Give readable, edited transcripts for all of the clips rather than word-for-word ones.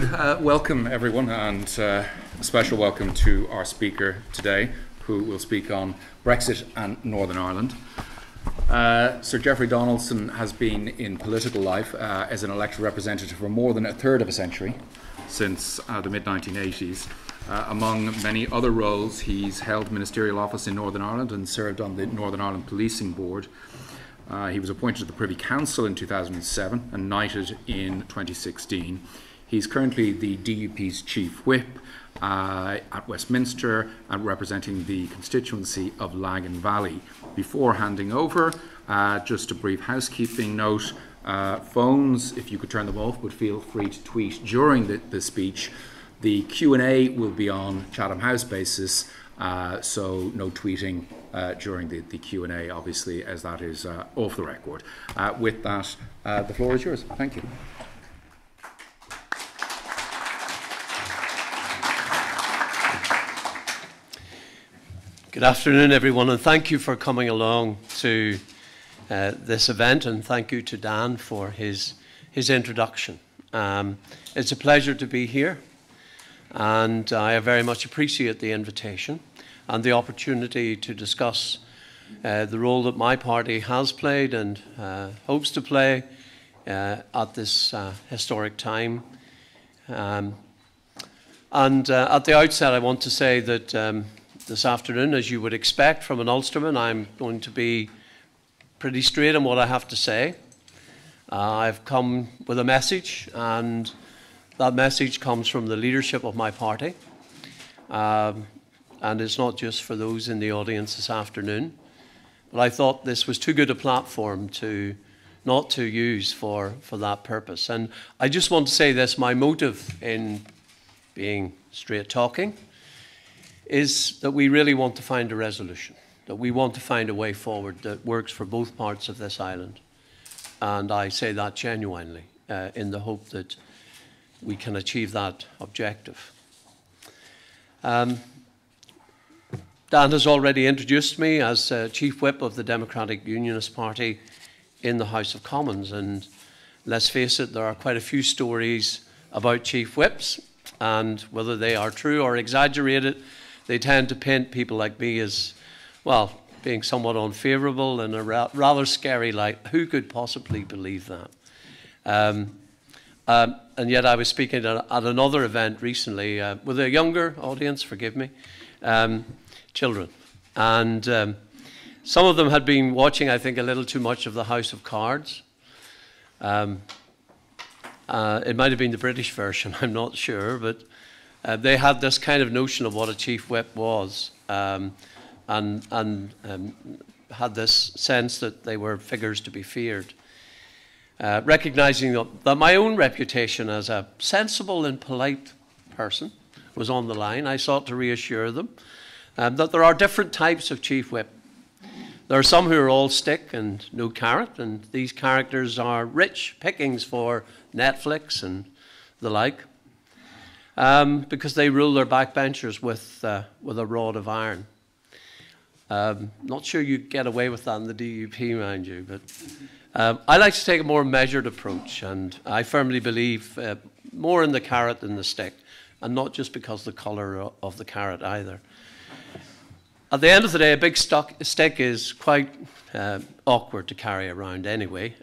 Good. Welcome, everyone, and a special welcome to our speaker today, who will speak on Brexit and Northern Ireland. Sir Jeffrey Donaldson has been in political life as an elected representative for more than a third of a century, since the mid-1980s. Among many other roles, he's held ministerial office in Northern Ireland and served on the Northern Ireland Policing Board. He was appointed to the Privy Council in 2007 and knighted in 2016. He's currently the DUP's chief whip at Westminster and representing the constituency of Lagan Valley. Before handing over, just a brief housekeeping note. Phones, if you could turn them off, but feel free to tweet during the speech. The Q&A will be on Chatham House basis, so no tweeting during the Q&A, obviously, as that is off the record. With that, the floor is yours. Thank you. Good afternoon, everyone, and thank you for coming along to this event, and thank you to Dan for his introduction. It's a pleasure to be here, and I very much appreciate the invitation and the opportunity to discuss the role that my party has played and hopes to play at this historic time. At the outset, I want to say that this afternoon, as you would expect from an Ulsterman, I'm going to be pretty straight in what I have to say. I've come with a message, and that message comes from the leadership of my party. And it's not just for those in the audience this afternoon. But I thought this was too good a platform not to use for that purpose. And I just want to say this, my motive in being straight talking is that we really want to find a resolution, that we want to find a way forward that works for both parts of this island. And I say that genuinely, in the hope that we can achieve that objective. Dan has already introduced me as Chief Whip of the Democratic Unionist Party in the House of Commons. And let's face it, there are quite a few stories about Chief Whips, and whether they are true or exaggerated, they tend to paint people like me as, well, being somewhat unfavourable and a rather scary light. Who could possibly believe that? And yet I was speaking at another event recently with a younger audience, forgive me, children. And some of them had been watching, I think, a little too much of the House of Cards. It might have been the British version, I'm not sure, but they had this kind of notion of what a chief whip was, and had this sense that they were figures to be feared. Recognising that my own reputation as a sensible and polite person was on the line, I sought to reassure them that there are different types of chief whip. There are some who are all stick and no carrot, and these characters are rich pickings for Netflix and the like. Because they rule their backbenchers with a rod of iron. Not sure you get away with that in the DUP, mind you, but I like to take a more measured approach, and I firmly believe more in the carrot than the stick, and not just because the colour of the carrot either. At the end of the day, a big stick is quite awkward to carry around anyway,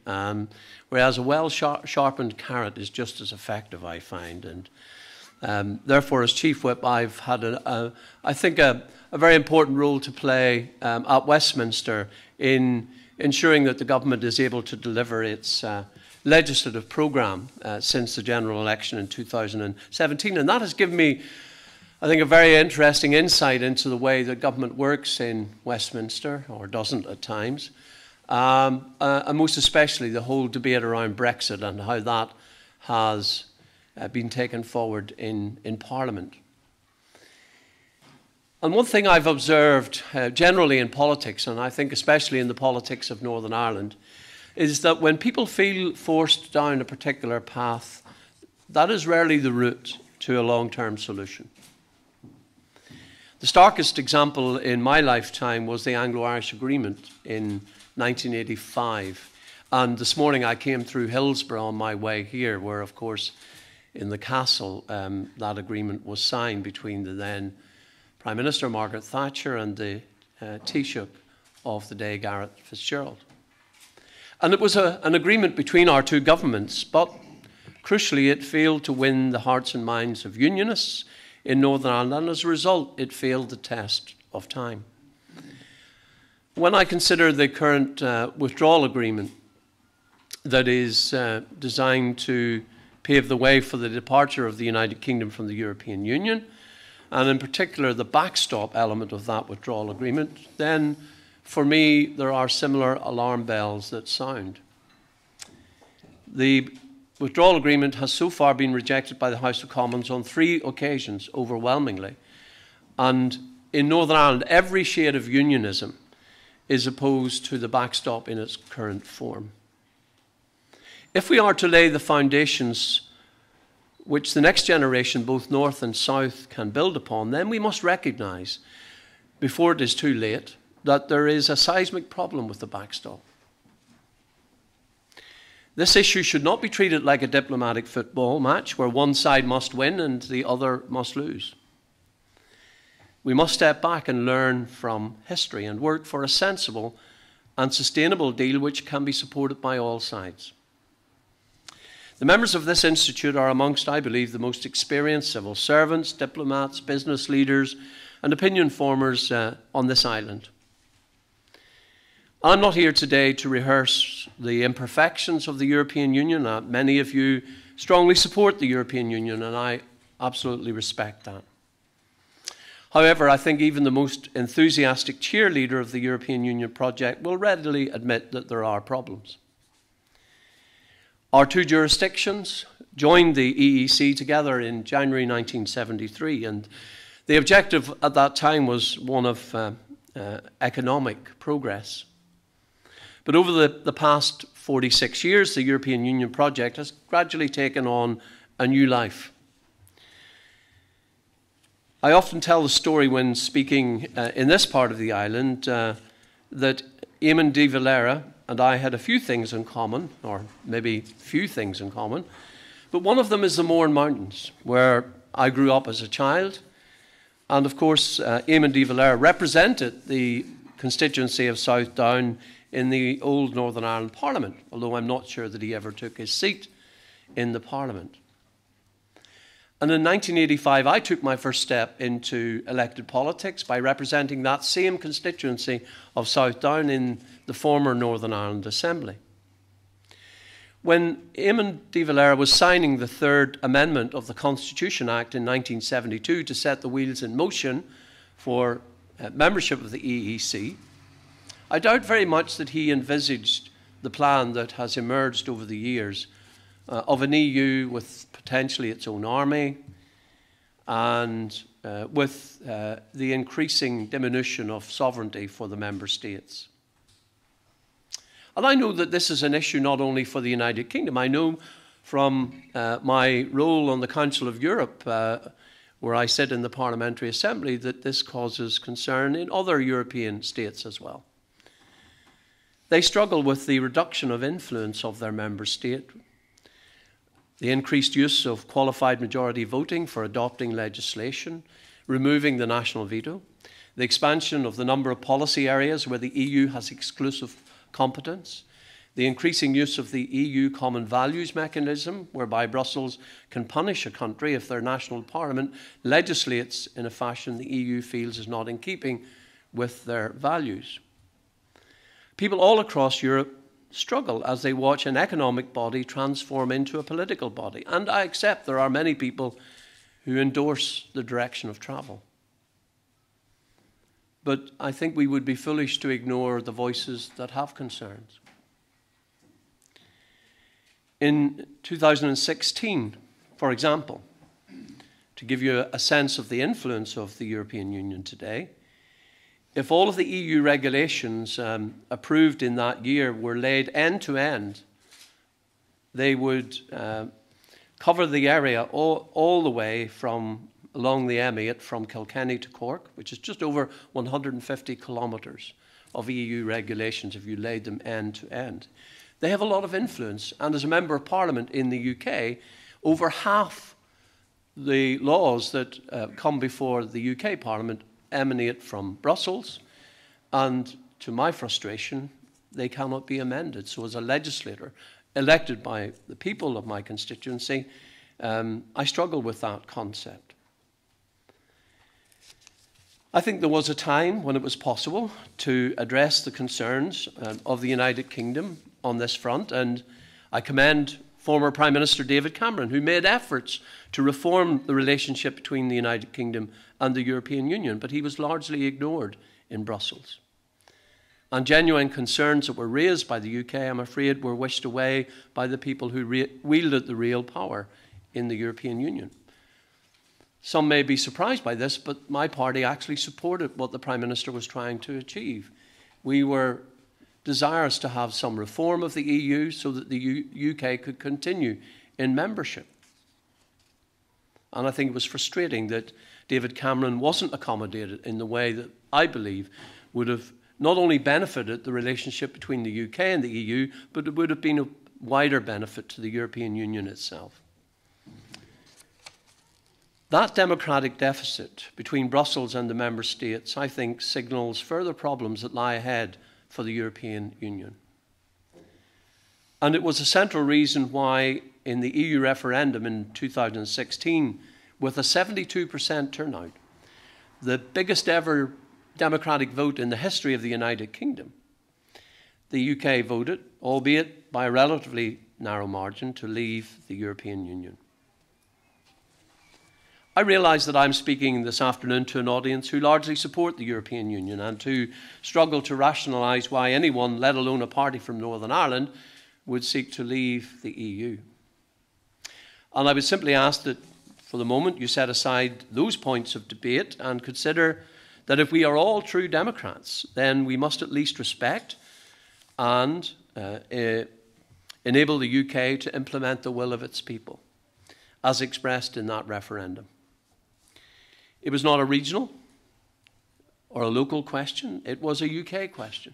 whereas a well-sharpened carrot is just as effective, I find, and therefore, as Chief Whip, I've had, I think, a very important role to play at Westminster in ensuring that the government is able to deliver its legislative programme since the general election in 2017. And that has given me, I think, a very interesting insight into the way that government works in Westminster, or doesn't at times, and most especially the whole debate around Brexit and how that has been taken forward in Parliament. And one thing I've observed generally in politics, and I think especially in the politics of Northern Ireland, is that when people feel forced down a particular path, that is rarely the route to a long-term solution. The starkest example in my lifetime was the Anglo-Irish Agreement in 1985. And this morning I came through Hillsborough on my way here, where, of course, in the castle, that agreement was signed between the then Prime Minister Margaret Thatcher and the Taoiseach of the day, Garrett Fitzgerald. And it was an agreement between our two governments, but crucially it failed to win the hearts and minds of unionists in Northern Ireland, and as a result it failed the test of time. When I consider the current withdrawal agreement that is designed to pave the way for the departure of the United Kingdom from the European Union, and in particular the backstop element of that withdrawal agreement, then for me there are similar alarm bells that sound. The withdrawal agreement has so far been rejected by the House of Commons on 3 occasions overwhelmingly, and in Northern Ireland every shade of unionism is opposed to the backstop in its current form. If we are to lay the foundations which the next generation, both North and South, can build upon, then we must recognise, before it is too late, that there is a seismic problem with the backstop. This issue should not be treated like a diplomatic football match where one side must win and the other must lose. We must step back and learn from history and work for a sensible and sustainable deal which can be supported by all sides. The members of this institute are amongst, I believe, the most experienced civil servants, diplomats, business leaders and opinion formers on this island. I'm not here today to rehearse the imperfections of the European Union. Many of you strongly support the European Union and I absolutely respect that. However, I think even the most enthusiastic cheerleader of the European Union project will readily admit that there are problems. Our two jurisdictions joined the EEC together in January 1973, and the objective at that time was one of economic progress. But over the past 46 years, the European Union project has gradually taken on a new life. I often tell the story when speaking in this part of the island that Éamon de Valera and I had a few things in common, or maybe few things in common, but one of them is the Mourne Mountains, where I grew up as a child. And of course, Éamon de Valera represented the constituency of South Down in the old Northern Ireland Parliament, although I'm not sure that he ever took his seat in the Parliament. And in 1985, I took my first step into elected politics by representing that same constituency of South Down in the former Northern Ireland Assembly. When Éamon de Valera was signing the third amendment of the Constitution Act in 1972 to set the wheels in motion for membership of the EEC, I doubt very much that he envisaged the plan that has emerged over the years of an EU with potentially its own army and with the increasing diminution of sovereignty for the member states. And I know that this is an issue not only for the United Kingdom. I know from my role on the Council of Europe, where I sit in the Parliamentary Assembly, that this causes concern in other European states as well. They struggle with the reduction of influence of their member state, the increased use of qualified majority voting for adopting legislation, removing the national veto, the expansion of the number of policy areas where the EU has exclusive competence, the increasing use of the EU common values mechanism, whereby Brussels can punish a country if their national parliament legislates in a fashion the EU feels is not in keeping with their values. People all across Europe struggle as they watch an economic body transform into a political body. And I accept there are many people who endorse the direction of travel. But I think we would be foolish to ignore the voices that have concerns. In 2016, for example, to give you a sense of the influence of the European Union today, if all of the EU regulations approved in that year were laid end to end, they would cover the area all the way from along the M8 from Kilkenny to Cork, which is just over 150 kilometres of EU regulations if you laid them end to end. They have a lot of influence, and as a Member of Parliament in the UK, Over half the laws that come before the UK Parliament emanate from Brussels, and to my frustration, they cannot be amended. So as a legislator elected by the people of my constituency, I struggle with that concept. I think there was a time when it was possible to address the concerns of the United Kingdom on this front, and I commend former Prime Minister David Cameron, who made efforts to reform the relationship between the United Kingdom and the European Union, but he was largely ignored in Brussels. And genuine concerns that were raised by the UK, I'm afraid, were wished away by the people who wielded the real power in the European Union. Some may be surprised by this, but my party actually supported what the Prime Minister was trying to achieve. We were desirous to have some reform of the EU so that the UK could continue in membership. And I think it was frustrating that David Cameron wasn't accommodated in the way that I believe would have not only benefited the relationship between the UK and the EU, but it would have been a wider benefit to the European Union itself. That democratic deficit between Brussels and the member states, I think, signals further problems that lie ahead for the European Union. And it was a central reason why in the EU referendum in 2016, with a 72% turnout, the biggest ever democratic vote in the history of the United Kingdom, the UK voted, albeit by a relatively narrow margin, to leave the European Union. I realise that I'm speaking this afternoon to an audience who largely support the European Union and who struggle to rationalise why anyone, let alone a party from Northern Ireland, would seek to leave the EU. And I would simply ask that, for the moment, you set aside those points of debate and consider that if we are all true democrats, then we must at least respect and enable the UK to implement the will of its people, as expressed in that referendum. It was not a regional or a local question, it was a UK question.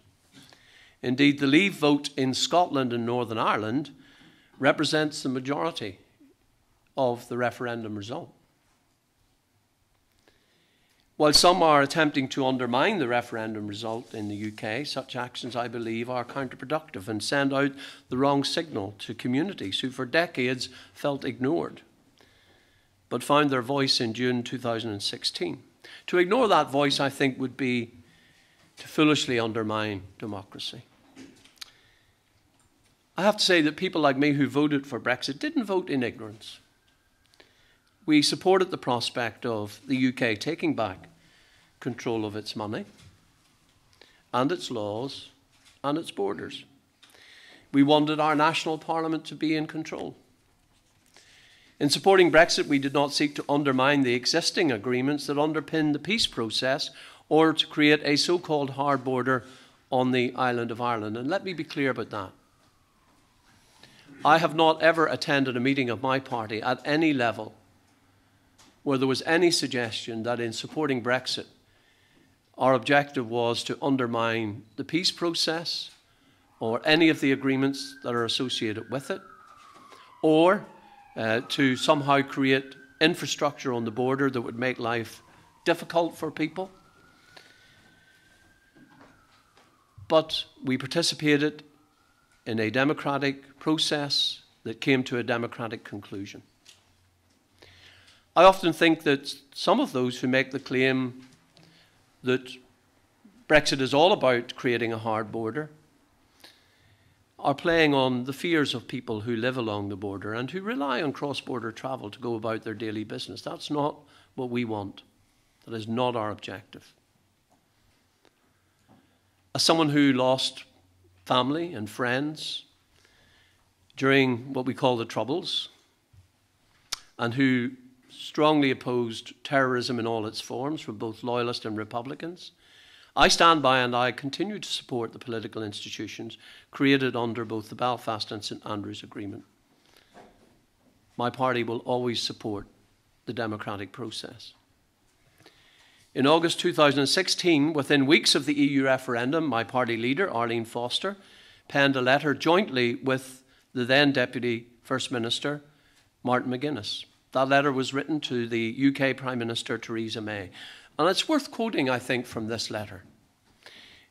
Indeed, the leave vote in Scotland and Northern Ireland represents the majority of the referendum result. While some are attempting to undermine the referendum result in the UK, such actions, I believe, are counterproductive and send out the wrong signal to communities who for decades felt ignored, but found their voice in June 2016. To ignore that voice, I think, would be to foolishly undermine democracy. I have to say that people like me who voted for Brexit didn't vote in ignorance. We supported the prospect of the UK taking back control of its money and its laws and its borders. We wanted our national parliament to be in control. In supporting Brexit, we did not seek to undermine the existing agreements that underpin the peace process or to create a so-called hard border on the island of Ireland. And let me be clear about that. I have not ever attended a meeting of my party at any level where there was any suggestion that in supporting Brexit, our objective was to undermine the peace process or any of the agreements that are associated with it, or to somehow create infrastructure on the border that would make life difficult for people. But we participated in a democratic process that came to a democratic conclusion. I often think that some of those who make the claim that Brexit is all about creating a hard border are playing on the fears of people who live along the border and who rely on cross-border travel to go about their daily business. That's not what we want. That is not our objective. As someone who lost family and friends during what we call the Troubles, and who strongly opposed terrorism in all its forms from both Loyalists and Republicans, I stand by and I continue to support the political institutions created under both the Belfast and St Andrews Agreement. My party will always support the democratic process. In August 2016, within weeks of the EU referendum, my party leader, Arlene Foster, penned a letter jointly with the then Deputy First Minister, Martin McGuinness. That letter was written to the UK Prime Minister Theresa May. And it's worth quoting, I think, from this letter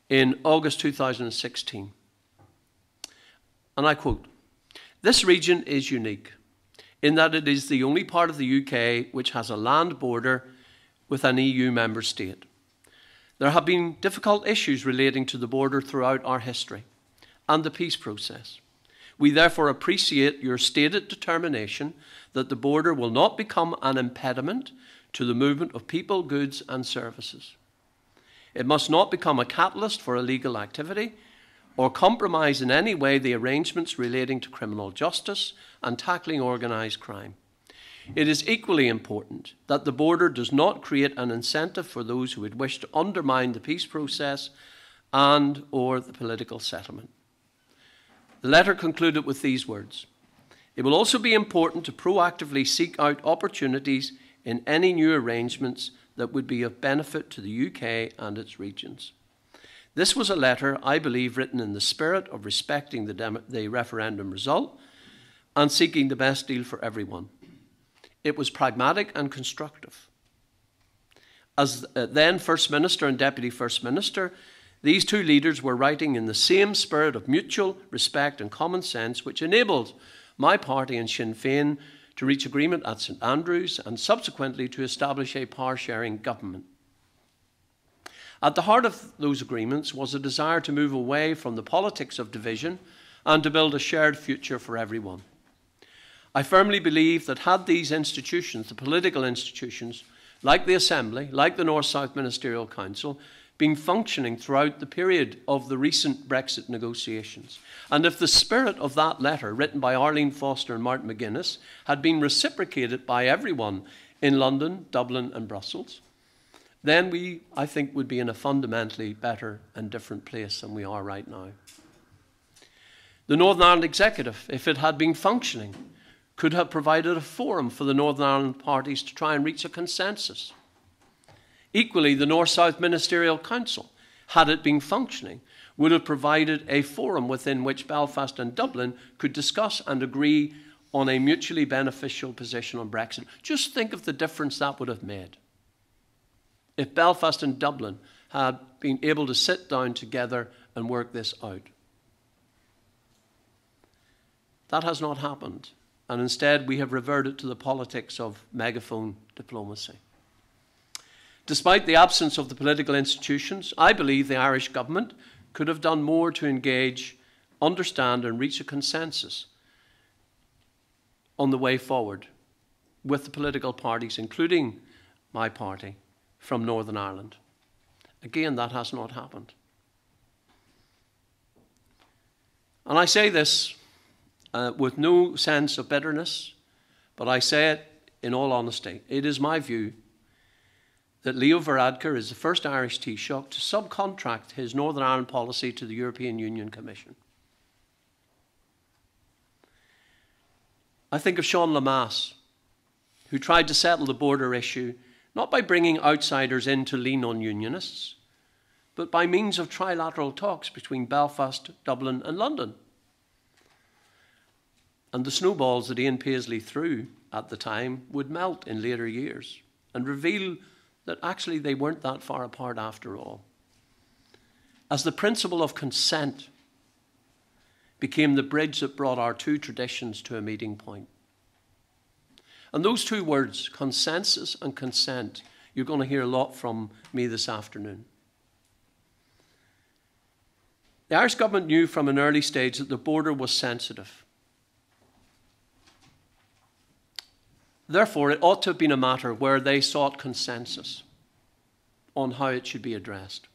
in August 2016. And I quote, "This region is unique in that it is the only part of the UK which has a land border with an EU member state. There have been difficult issues relating to the border throughout our history and the peace process. We therefore appreciate your stated determination that the border will not become an impediment to the movement of people, goods and services. It must not become a catalyst for illegal activity or compromise in any way the arrangements relating to criminal justice and tackling organised crime. It is equally important that the border does not create an incentive for those who would wish to undermine the peace process and or the political settlement." The letter concluded with these words, "It will also be important to proactively seek out opportunities in any new arrangements that would be of benefit to the UK and its regions." This was a letter, I believe, written in the spirit of respecting the referendum result and seeking the best deal for everyone. It was pragmatic and constructive. As then First Minister and Deputy First Minister, these two leaders were writing in the same spirit of mutual respect and common sense, which enabled my party and Sinn Féin to reach agreement at St Andrews and subsequently to establish a power-sharing government. At the heart of those agreements was a desire to move away from the politics of division and to build a shared future for everyone. I firmly believe that had these institutions, the political institutions, like the Assembly, like the North-South Ministerial Council, been functioning throughout the period of the recent Brexit negotiations, and if the spirit of that letter, written by Arlene Foster and Martin McGuinness, had been reciprocated by everyone in London, Dublin and Brussels, then we, I think, would be in a fundamentally better and different place than we are right now. The Northern Ireland Executive, if it had been functioning, could have provided a forum for the Northern Ireland parties to try and reach a consensus. Equally, the North-South Ministerial Council, had it been functioning, would have provided a forum within which Belfast and Dublin could discuss and agree on a mutually beneficial position on Brexit. Just think of the difference that would have made if Belfast and Dublin had been able to sit down together and work this out. That has not happened, and instead we have reverted to the politics of megaphone diplomacy. Despite the absence of the political institutions, I believe the Irish government could have done more to engage, understand and reach a consensus on the way forward with the political parties, including my party, from Northern Ireland. Again, that has not happened. And I say this with no sense of bitterness, but I say it in all honesty. It is my view that Leo Varadkar is the first Irish Taoiseach to subcontract his Northern Ireland policy to the European Union Commission. I think of Sean Lemass, who tried to settle the border issue not by bringing outsiders in to lean on unionists, but by means of trilateral talks between Belfast, Dublin and London. And the snowballs that Ian Paisley threw at the time would melt in later years and reveal that actually they weren't that far apart after all. As the principle of consent became the bridge that brought our two traditions to a meeting point. And those two words, consensus and consent, you're going to hear a lot from me this afternoon. The Irish government knew from an early stage that the border was sensitive. Therefore, it ought to have been a matter where they sought consensus on how it should be addressed.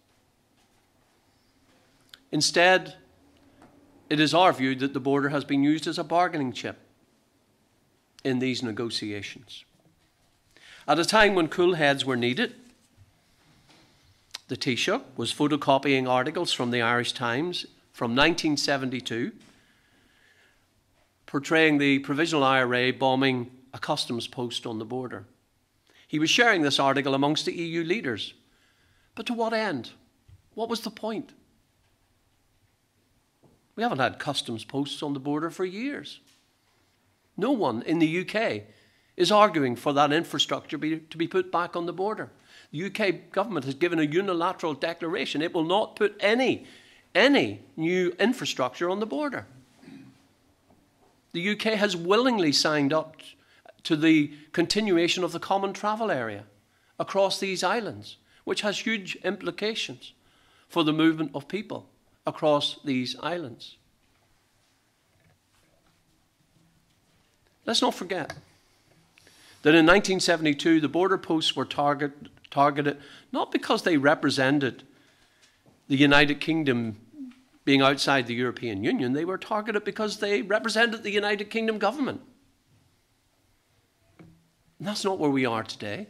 Instead, it is our view that the border has been used as a bargaining chip in these negotiations. At a time when cool heads were needed, the Taoiseach was photocopying articles from the Irish Times from 1972, portraying the Provisional IRA bombing a customs post on the border. He was sharing this article amongst the EU leaders. But to what end? What was the point? We haven't had customs posts on the border for years. No one in the UK is arguing for that infrastructure to be put back on the border. The UK government has given a unilateral declaration. It will not put any new infrastructure on the border. The UK has willingly signed up to the continuation of the common travel area across these islands, which has huge implications for the movement of people across these islands. Let's not forget that in 1972, the border posts were targeted not because they represented the United Kingdom being outside the European Union. They were targeted because they represented the United Kingdom government. And that's not where we are today.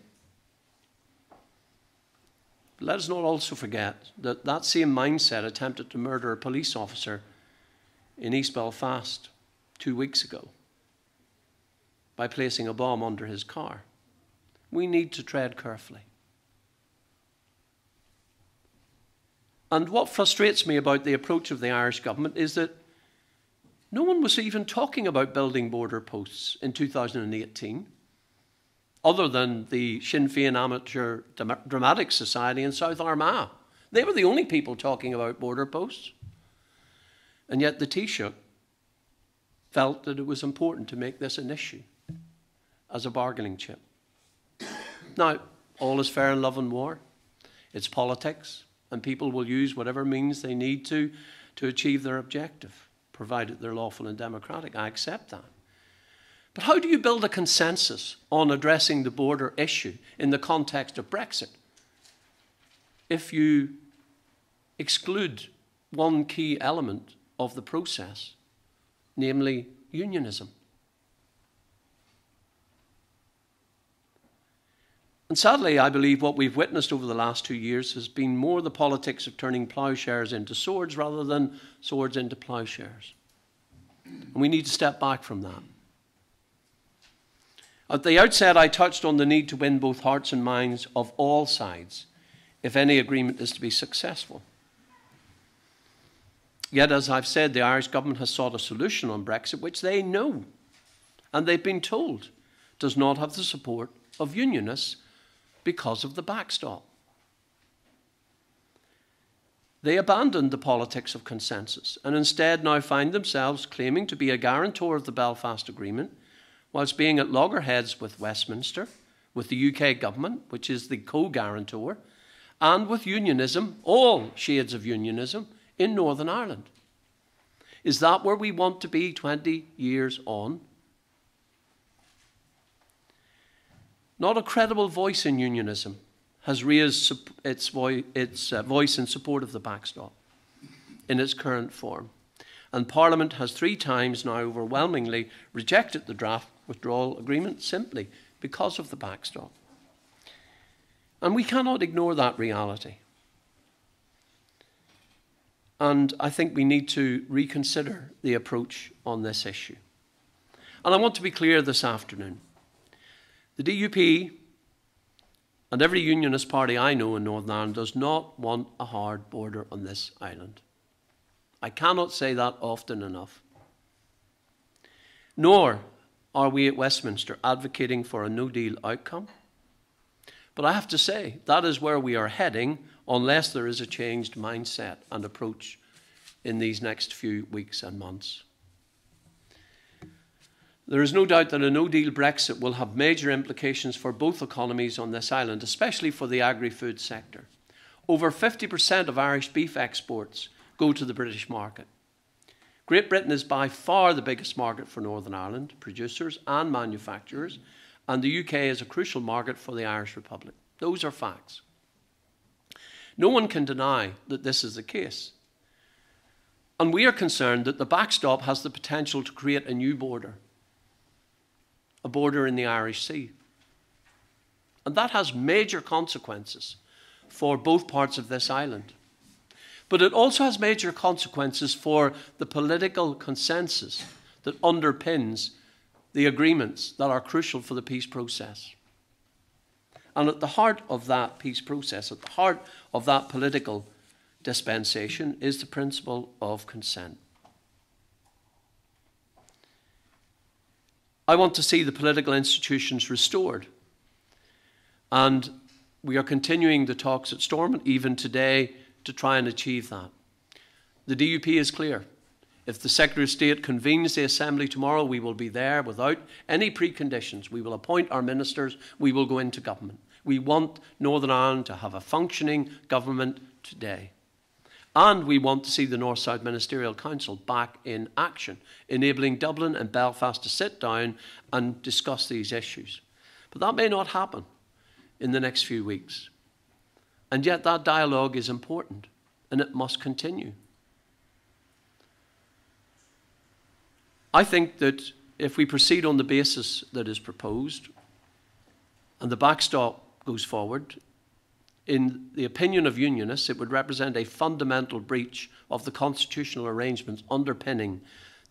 But let us not also forget that that same mindset attempted to murder a police officer in East Belfast 2 weeks ago by placing a bomb under his car. We need to tread carefully. And what frustrates me about the approach of the Irish government is that no one was even talking about building border posts in 2018, other than the Sinn Féin Amateur Dramatic Society in South Armagh. They were the only people talking about border posts. And yet the Taoiseach felt that it was important to make this an issue as a bargaining chip. Now, all is fair in love and war. It's politics, and people will use whatever means they need to achieve their objective, provided they're lawful and democratic. I accept that. But how do you build a consensus on addressing the border issue in the context of Brexit if you exclude one key element of the process, namely unionism? And sadly, I believe what we've witnessed over the last 2 years has been more the politics of turning ploughshares into swords rather than swords into ploughshares. And we need to step back from that. At the outset, I touched on the need to win both hearts and minds of all sides if any agreement is to be successful. Yet, as I've said, the Irish government has sought a solution on Brexit, which they know, and they've been told, does not have the support of unionists because of the backstop. They abandoned the politics of consensus and instead now find themselves claiming to be a guarantor of the Belfast Agreement whilst being at loggerheads with Westminster, with the UK government, which is the co-guarantor, and with unionism, all shades of unionism, in Northern Ireland. Is that where we want to be 20 years on? Not a credible voice in unionism has raised its voice in support of the backstop in its current form. And Parliament has 3 times now overwhelmingly rejected the draft withdrawal agreement simply because of the backstop. And we cannot ignore that reality. And I think we need to reconsider the approach on this issue. And I want to be clear this afternoon. The DUP and every unionist party I know in Northern Ireland does not want a hard border on this island. I cannot say that often enough. Nor are we at Westminster advocating for a no-deal outcome. But I have to say, that is where we are heading unless there is a changed mindset and approach in these next few weeks and months. There is no doubt that a no-deal Brexit will have major implications for both economies on this island, especially for the agri-food sector. Over 50% of Irish beef exports go to the British market. Great Britain is by far the biggest market for Northern Ireland producers and manufacturers, and the UK is a crucial market for the Irish Republic. Those are facts. No one can deny that this is the case. And we are concerned that the backstop has the potential to create a new border, a border in the Irish Sea. And that has major consequences for both parts of this island. But it also has major consequences for the political consensus that underpins the agreements that are crucial for the peace process. And at the heart of that peace process, at the heart of that political dispensation, is the principle of consent. I want to see the political institutions restored. And we are continuing the talks at Stormont even today to try and achieve that. The DUP is clear. If the Secretary of State convenes the Assembly tomorrow, we will be there without any preconditions. We will appoint our ministers. We will go into government. We want Northern Ireland to have a functioning government today. And we want to see the North-South Ministerial Council back in action, enabling Dublin and Belfast to sit down and discuss these issues. But that may not happen in the next few weeks. And yet that dialogue is important, and it must continue. I think that if we proceed on the basis that is proposed and the backstop goes forward, in the opinion of unionists, it would represent a fundamental breach of the constitutional arrangements underpinning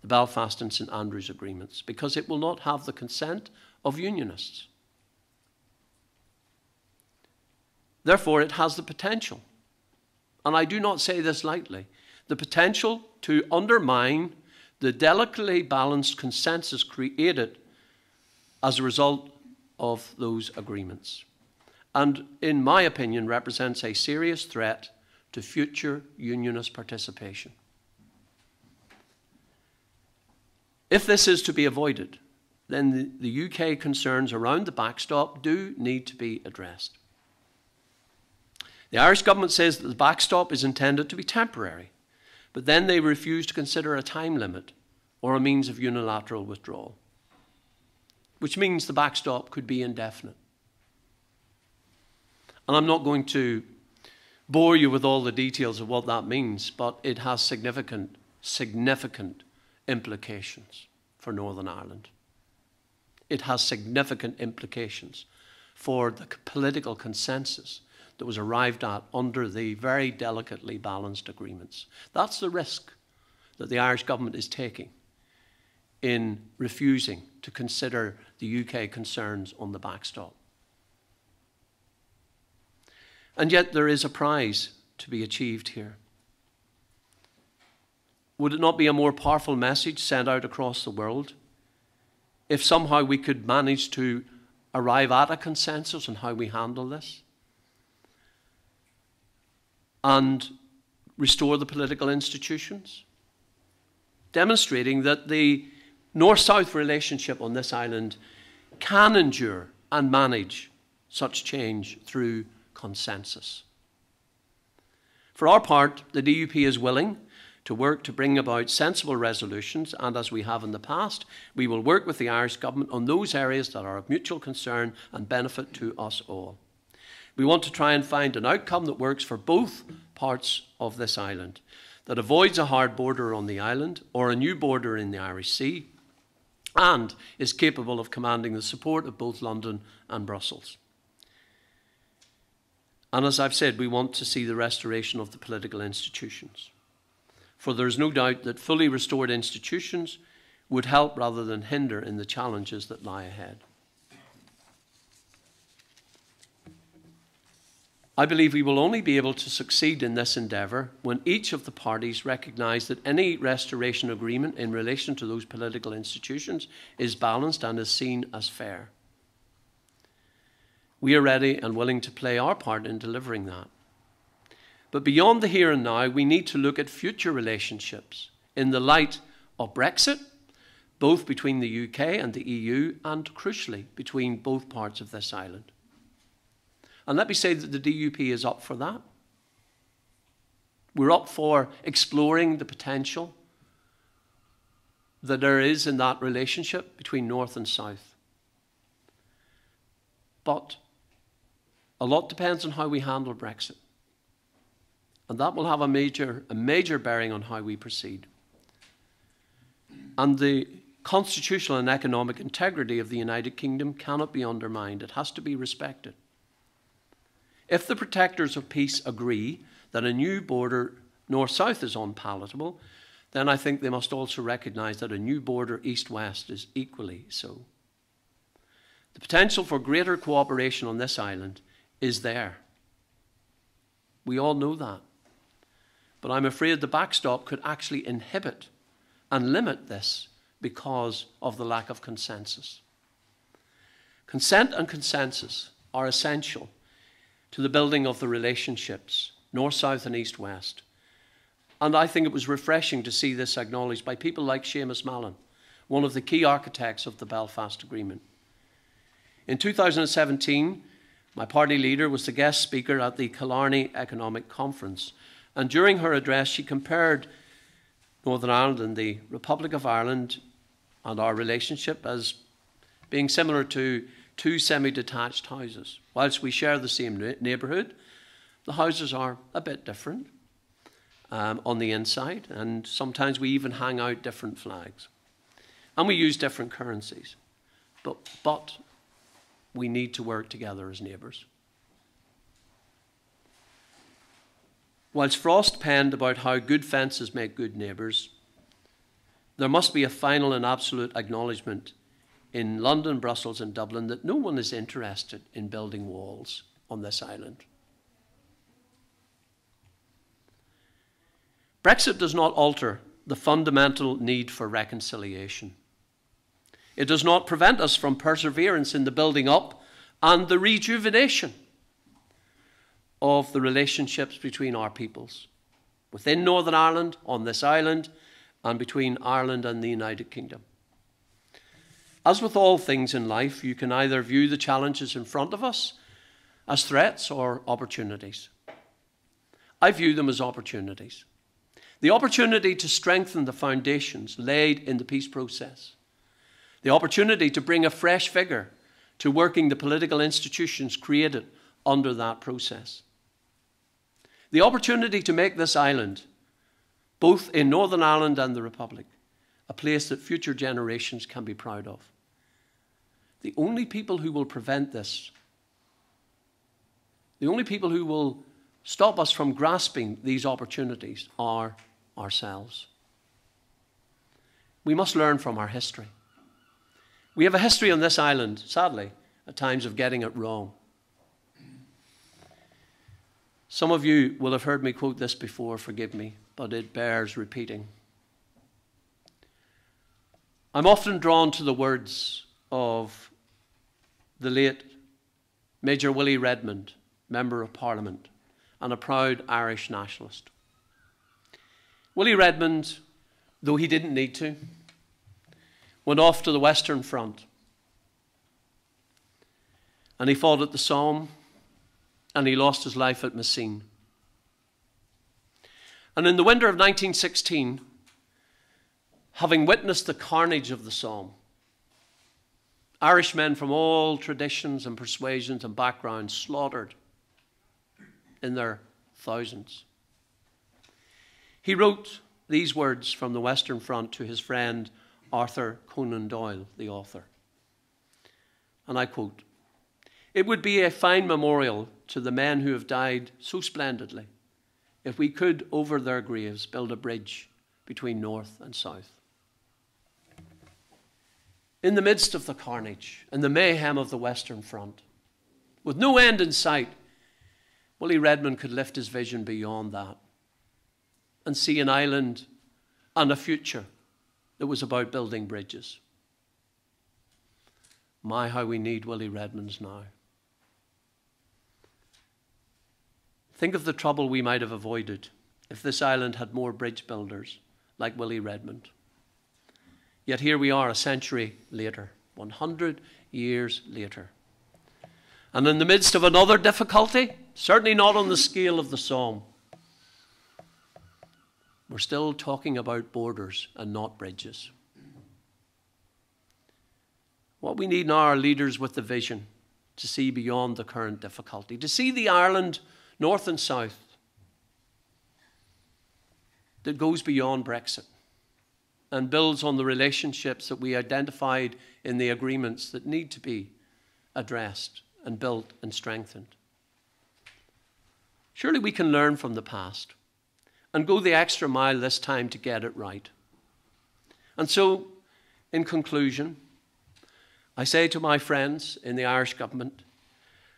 the Belfast and St Andrews agreements, because it will not have the consent of unionists. Therefore, it has the potential, and I do not say this lightly, the potential to undermine the delicately balanced consensus created as a result of those agreements, and in my opinion represents a serious threat to future unionist participation. If this is to be avoided, then the UK concerns around the backstop do need to be addressed. The Irish government says that the backstop is intended to be temporary, but then they refuse to consider a time limit or a means of unilateral withdrawal, which means the backstop could be indefinite. And I'm not going to bore you with all the details of what that means, but it has significant, significant implications for Northern Ireland. It has significant implications for the political consensus that was arrived at under the very delicately balanced agreements. That's the risk that the Irish government is taking in refusing to consider the UK concerns on the backstop. And yet there is a prize to be achieved here. Would it not be a more powerful message sent out across the world if somehow we could manage to arrive at a consensus on how we handle this and restore the political institutions, demonstrating that the North-South relationship on this island can endure and manage such change through consensus? For our part, the DUP is willing to work to bring about sensible resolutions, and as we have in the past, we will work with the Irish government on those areas that are of mutual concern and benefit to us all. We want to try and find an outcome that works for both parts of this island, that avoids a hard border on the island or a new border in the Irish Sea, and is capable of commanding the support of both London and Brussels. And as I've said, we want to see the restoration of the political institutions. For there is no doubt that fully restored institutions would help rather than hinder in the challenges that lie ahead. I believe we will only be able to succeed in this endeavour when each of the parties recognise that any restoration agreement in relation to those political institutions is balanced and is seen as fair. We are ready and willing to play our part in delivering that. But beyond the here and now, we need to look at future relationships in the light of Brexit, both between the UK and the EU, and crucially, between both parts of this island. And let me say that the DUP is up for that. We're up for exploring the potential that there is in that relationship between North and South. But a lot depends on how we handle Brexit. And that will have a major bearing on how we proceed. And the constitutional and economic integrity of the United Kingdom cannot be undermined. It has to be respected. If the protectors of peace agree that a new border north-south is unpalatable, then I think they must also recognise that a new border east-west is equally so. The potential for greater cooperation on this island is there. We all know that. But I'm afraid the backstop could actually inhibit and limit this because of the lack of consensus. Consent and consensus are essential to the building of the relationships, north-south and east-west. And I think it was refreshing to see this acknowledged by people like Seamus Mallon, one of the key architects of the Belfast Agreement. In 2017, my party leader was the guest speaker at the Killarney Economic Conference, and during her address she compared Northern Ireland and the Republic of Ireland and our relationship as being similar to two semi-detached houses. Whilst we share the same neighbourhood, the houses are a bit different on the inside, and sometimes we even hang out different flags. And we use different currencies, but we need to work together as neighbours. Whilst Frost penned about how good fences make good neighbours, there must be a final and absolute acknowledgement in London, Brussels and Dublin that no one is interested in building walls on this island. Brexit does not alter the fundamental need for reconciliation. It does not prevent us from perseverance in the building up and the rejuvenation of the relationships between our peoples, within Northern Ireland, on this island, and between Ireland and the United Kingdom. As with all things in life, you can either view the challenges in front of us as threats or opportunities. I view them as opportunities. The opportunity to strengthen the foundations laid in the peace process. The opportunity to bring a fresh vigour to working the political institutions created under that process. The opportunity to make this island, both in Northern Ireland and the Republic, a place that future generations can be proud of. The only people who will prevent this, the only people who will stop us from grasping these opportunities are ourselves. We must learn from our history. We have a history on this island, sadly, at times of getting it wrong. Some of you will have heard me quote this before, forgive me, but it bears repeating. I'm often drawn to the words of the late Major Willie Redmond, Member of Parliament, and a proud Irish nationalist. Willie Redmond, though he didn't need to, went off to the Western Front, and he fought at the Somme, and he lost his life at Messines. And in the winter of 1916, having witnessed the carnage of the Somme, Irishmen from all traditions and persuasions and backgrounds slaughtered in their thousands, he wrote these words from the Western Front to his friend Arthur Conan Doyle, the author. And I quote, "It would be a fine memorial to the men who have died so splendidly if we could, over their graves, build a bridge between north and south." In the midst of the carnage and the mayhem of the Western Front, with no end in sight, Willie Redmond could lift his vision beyond that and see an island and a future that was about building bridges. My, how we need Willie Redmond's now. Think of the trouble we might have avoided if this island had more bridge builders like Willie Redmond. Yet here we are a century later, 100 years later. And in the midst of another difficulty, certainly not on the scale of the Somme, we're still talking about borders and not bridges. What we need now are leaders with the vision to see beyond the current difficulty, to see the Ireland, north and south, that goes beyond Brexit and builds on the relationships that we identified in the agreements that need to be addressed and built and strengthened. Surely we can learn from the past and go the extra mile this time to get it right. And so, in conclusion, I say to my friends in the Irish government,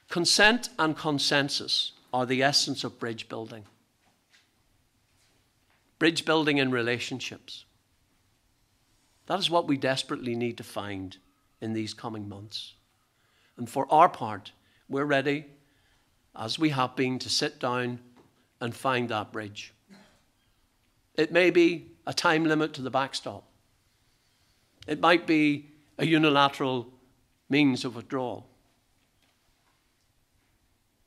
consent and consensus are the essence of bridge building. Bridge building in relationships. That is what we desperately need to find in these coming months. And for our part, we're ready, as we have been, to sit down and find that bridge. It may be a time limit to the backstop. It might be a unilateral means of withdrawal.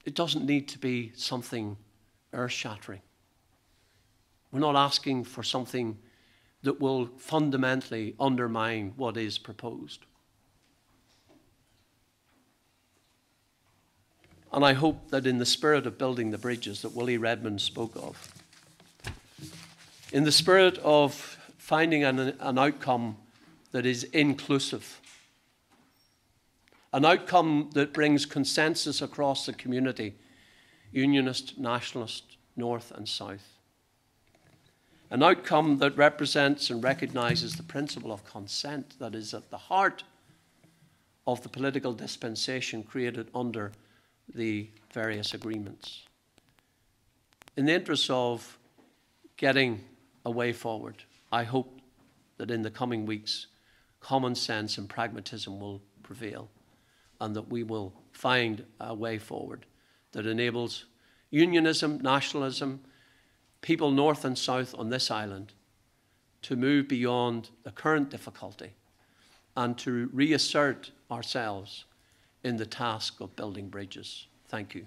It doesn't need to be something earth-shattering. We're not asking for something that will fundamentally undermine what is proposed. And I hope that in the spirit of building the bridges that Willie Redmond spoke of, in the spirit of finding an outcome that is inclusive, an outcome that brings consensus across the community, unionist, nationalist, north and south, an outcome that represents and recognises the principle of consent that is at the heart of the political dispensation created under the various agreements, in the interest of getting a way forward. I hope that in the coming weeks, common sense and pragmatism will prevail, and that we will find a way forward that enables unionism, nationalism, people north and south on this island to move beyond the current difficulty and to reassert ourselves in the task of building bridges. Thank you.